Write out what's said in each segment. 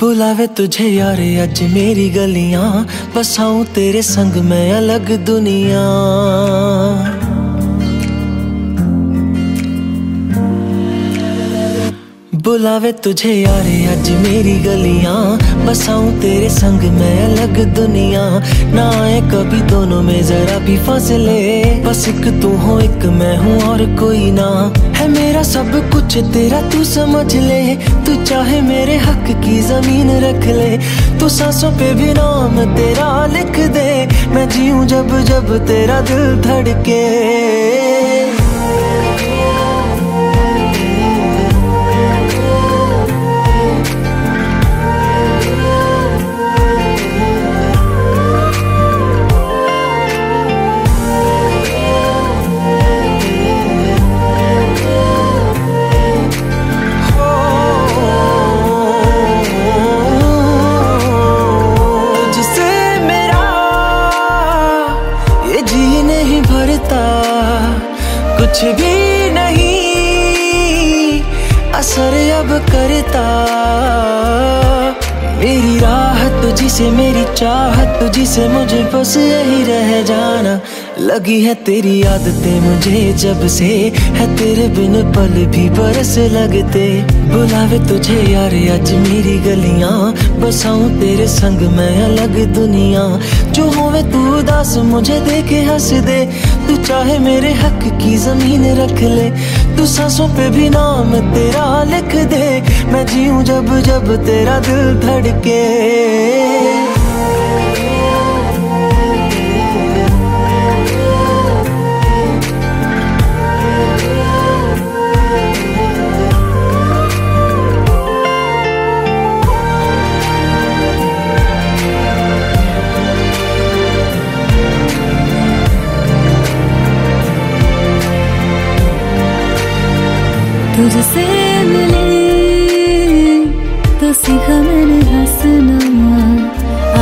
बुलावे तुझे यारे अज मेरी गलियां, बसाऊं तेरे संग मैं अलग दुनिया। बुलावे तुझे यारे अज मेरी गलियां, बसाऊं तेरे संग मैं अलग दुनिया। ना आए कभी दोनों में जरा भी फासले, बस एक तू हो एक मैं हूँ और कोई ना है। मेरा सब कुछ तेरा तू समझ ले, तू चाहे मेरे हक की जमीन रख ले। तू सांसों पे भी नाम तेरा लिख दे, मैं जीऊं जब जब तेरा दिल धड़के। कुछ भी नहीं असर अब करता, मेरी राह तुझी से, मेरी चाहत तुझी से, मुझे बस यही रह जाना। लगी है तेरी आदतें मुझे जब से, है तेरे बिन पल भी बरस लगते। बुलावे तुझे यारे आज मेरी गलियां, बसाऊं तेरे संग मैं अलग दुनिया। जो होवे तू उदास मुझे देखे हंस दे, तू चाहे मेरे हक की जमीन रख ले। तू सांसों पे भी नाम तेरा लिख दे, मैं जीऊं जब जब तेरा दिल धड़के। तुझसे मिले तो सीखा मैंने हंसना,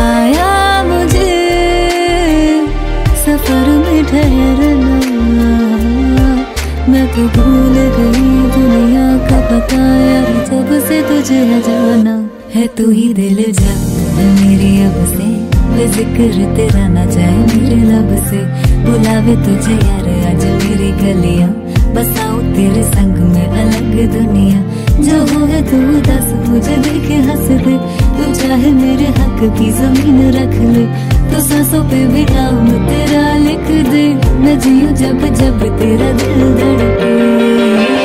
आया मुझे सफर में ठहरना। मैं तो भूल गई दुनिया का पता यार, जब से तुझे न जाना है तू ही दिल जा मेरी। अब से जिक्र तेरा ना जाए मेरे लब से। बुलावे तुझे यार आज मेरी गलियां, बसाऊं तेरे संग में अलग दुनिया। जो होगा तू उदास मुझे देखे हंस दे, तू चाहे मेरे हक की जमीन रख ले। तू सांसों पे भी नाम तेरा लिख दे, मैं जीऊं जब जब तेरा दिल धड़के।